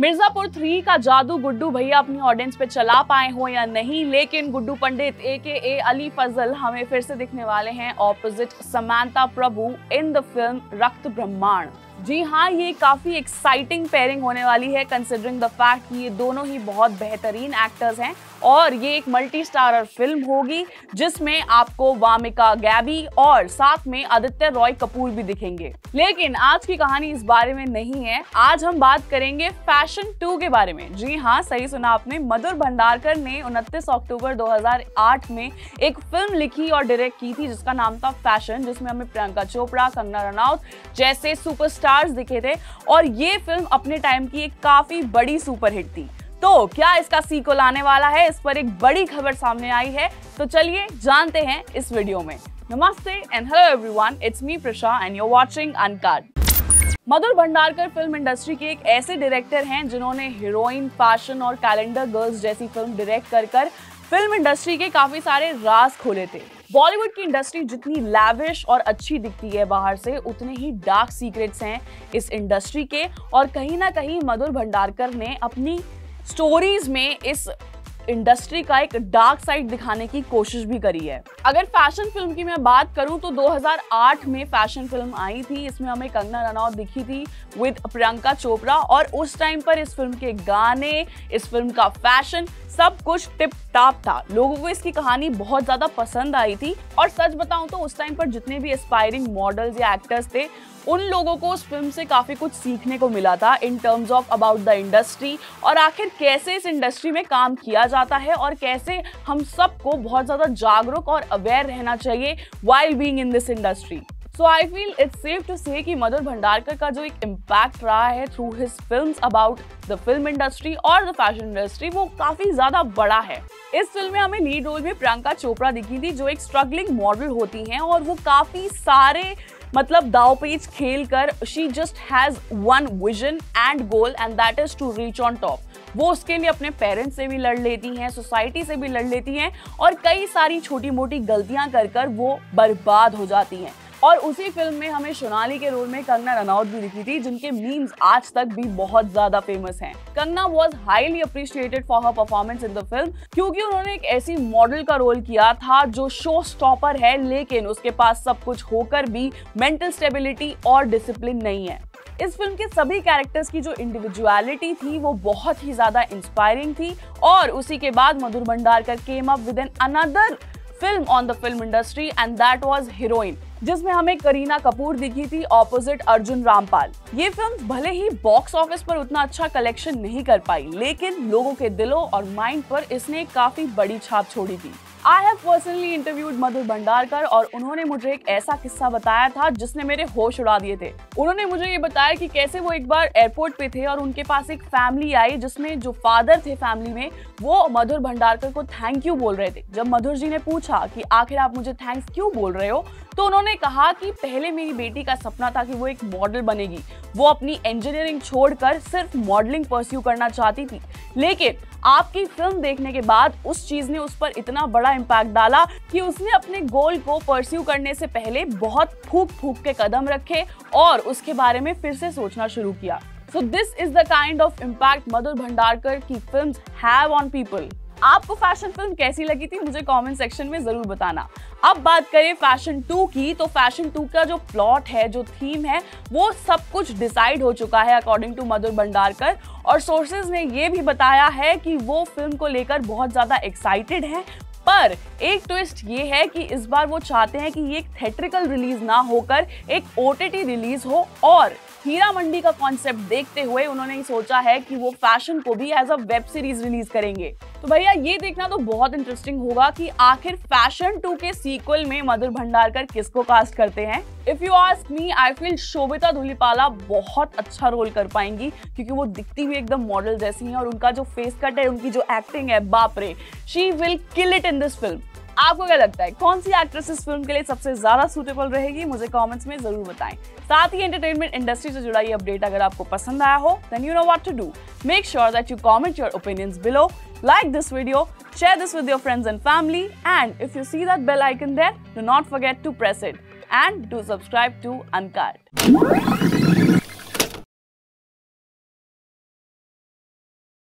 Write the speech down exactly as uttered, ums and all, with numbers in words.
Mirzapur three का जादू गुड्डू भैया अपनी ऑडियंस पे चला पाए हो या नहीं, लेकिन गुड्डू पंडित ए के ए अली फजल हमें फिर से दिखने वाले हैं opposite Samantha Prabhu in the film Raktabrahmand. जी हाँ, ये काफ़ी एक्साइटिंग पेयरिंग होने वाली है कंसिडरिंग द फैक्ट कि ये दोनों ही बहुत बेहतरीन एक्टर्स हैं और ये एक मल्टी स्टारर फिल्म होगी जिसमें आपको वामिका गैबी और साथ में आदित्य रॉय कपूर भी दिखेंगे। लेकिन आज की कहानी इस बारे में नहीं है। आज हम बात करेंगे फैशन टू के बारे में। जी हाँ, सही सुना आपने, मधुर भंडारकर ने उनतीस अक्टूबर दो हज़ार आठ में एक फिल्म लिखी और डायरेक्ट की थी जिसका नाम था फैशन, जिसमें हमें प्रियंका चोपड़ा, कंगना रनौत जैसे सुपरस्टार दिखे थे और ये फिल्म अपने टाइम की एक काफी बड़ी सुपरहिट थी। तो क्या इसका सीक्वल आने वाला है, इस पर एक बड़ी खबर सामने आई है, तो चलिए जानते हैं इस वीडियो में। नमस्ते and hello everyone, it's me Prasha and you are watching Uncut. Madhur Bhandarkar film industry के एक ऐसे डायरेक्टर हैं जिन्होंने हीरोइन, फैशन और कैलेंडर गर्ल्स जैसी फिल्म डायरेक्ट कर कर फिल्म इंडस्ट्री के काफी सारे राज खोले थे। बॉलीवुड की इंडस्ट्री जितनी लैविश और अच्छी दिखती है बाहर से, उतने ही डार्क सीक्रेट्स हैं इस इंडस्ट्री के और कहीं ना कहीं मधुर भंडारकर ने अपनी स्टोरीज में इस इंडस्ट्री का एक डार्क साइड दिखाने की कोशिश भी करी है। अगर फैशन फिल्म की मैं बात करूं तो दो हज़ार आठ में फैशन फिल्म आई थी। इसमें हमें कंगना रनौत दिखी थी विद प्रियंका चोपड़ा और उस टाइम पर इस फिल्म के गाने, इस फिल्म का फैशन, सब कुछ टिप टॉप था। लोगों को इसकी कहानी बहुत ज्यादा पसंद आई थी और सच बताऊं तो उस टाइम पर जितने भी एस्पायरिंग मॉडल्स या एक्टर्स थे उन लोगों को उस फिल्म से काफ़ी कुछ सीखने को मिला था in terms of about the industry और आखिर कैसे इस इंडस्ट्री में काम किया जाता है और कैसे हम सबको बहुत ज़्यादा जागरूक और अवेयर रहना चाहिए while being in this industry. So I feel it's safe to say कि मधुर भंडारकर का जो एक इम्पैक्ट रहा है through his films about the film industry और द फैशन इंडस्ट्री, वो काफ़ी ज़्यादा बड़ा है। इस फिल्म में हमें लीड रोल में प्रियंका चोपड़ा दिखी थी जो एक स्ट्रगलिंग मॉडल होती हैं और वो काफ़ी सारे मतलब दाव पेच खेल कर she just has one vision and goal and that is to reach on top. वो उसके लिए अपने पेरेंट्स से भी लड़ लेती हैं, सोसाइटी से भी लड़ लेती हैं और कई सारी छोटी मोटी गलतियां कर कर वो बर्बाद हो जाती हैं। और उसी फिल्म में हमें सोनाली के रोल में कंगना रनौत भी दिखी थी जिनके मीम्स आज तक भी बहुत ज्यादा फेमस हैं। Kangana was highly appreciated for her performance in the film क्योंकि उन्होंने एक ऐसी मॉडल का रोल किया था जो शो स्टॉपर है लेकिन उसके पास सब कुछ होकर भी मेंटल स्टेबिलिटी और डिसिप्लिन नहीं है। इस फिल्म के सभी कैरेक्टर्स की जो इंडिविजुअलिटी थी वो बहुत ही ज्यादा इंस्पायरिंग थी और उसी के बाद Madhur Bhandarkar came up with an another film on the film industry and that was heroine, जिसमें हमें करीना कपूर दिखी थी ऑपोजिट अर्जुन रामपाल। ये फिल्म भले ही बॉक्स ऑफिस पर उतना अच्छा कलेक्शन नहीं कर पाई लेकिन लोगों के दिलों और माइंड पर इसने काफी बड़ी छाप छोड़ी थी। I have personally interviewed Madhur Bhandarkar और उन्होंने मुझे एक ऐसा किस्सा बताया था जिसने मेरे होश उड़ा दिए थे। उन्होंने मुझे ये बताया कि कैसे वो एक बार एयरपोर्ट पे थे और उनके पास एक फैमिली आई जिसमें जो फादर थे फैमिली में वो मधुर भंडारकर को थैंक यू बोल रहे थे। जब मधुर जी ने पूछा कि आखिर आप मुझे थैंक्स क्यों बोल रहे हो तो उन्होंने कहा कि पहले मेरी बेटी का सपना था कि वो एक मॉडल बनेगी, वो अपनी इंजीनियरिंग छोड़कर सिर्फ मॉडलिंग परस्यू करना चाहती थी, लेकिन आपकी फिल्म देखने के बाद उस चीज़ ने उस पर इतना बड़ा इम्पैक्ट डाला कि उसने अपने गोल को परस्यू करने से पहले बहुत फूक फूक के कदम रखे और उसके बारे में फिर से सोचना शुरू किया। So this is the kind of impact Madhur Bhandarkar की फिल्म्स हैव ऑन पीपल। आपको फैशन फिल्म कैसी लगी थी मुझे कमेंट सेक्शन में ज़रूर बताना। अब बात करें फैशन टू की, तो फैशन टू का जो प्लॉट है, जो थीम है, वो सब कुछ डिसाइड हो चुका है अकॉर्डिंग टू मधुर भंडारकर और सोर्सेज ने ये भी बताया है कि वो फिल्म को लेकर बहुत ज़्यादा एक्साइटेड हैं, पर एक ट्विस्ट ये है कि इस बार वो चाहते हैं कि ये एक थिएट्रिकल रिलीज ना होकर एक ओटीटी रिलीज हो और हीरामंडी का कॉन्सेप्ट देखते हुए उन्होंने सोचा है कि वो फैशन को भी as a web series release करेंगे। तो भैया ये देखना तो बहुत इंटरेस्टिंग होगा कि आखिर फैशन टू के सीक्वल में मधुर भंडारकर किसको कास्ट करते हैं। If you ask me, I feel Sobhita Dhulipala बहुत अच्छा रोल कर पाएंगी क्योंकि वो दिखती हुई एकदम मॉडल जैसी हैं और उनका जो फेस कट है, उनकी जो एक्टिंग है, बाप रे, she will kill it in this film. आपको क्या लगता है कौन सी एक्ट्रेस इस फिल्म के लिए सबसे ज्यादा सूटेबल रहेगी, मुझे कमेंट्स में जरूर बताएं। साथ ही एंटरटेनमेंट इंडस्ट्री से जुड़ा ये अपडेट अगर आपको पसंद आया हो then you know what to do, make sure that you comment your opinions below, like this video, share this with your friends and family and if you see that bell icon there do not forget to press it and do subscribe to uncut.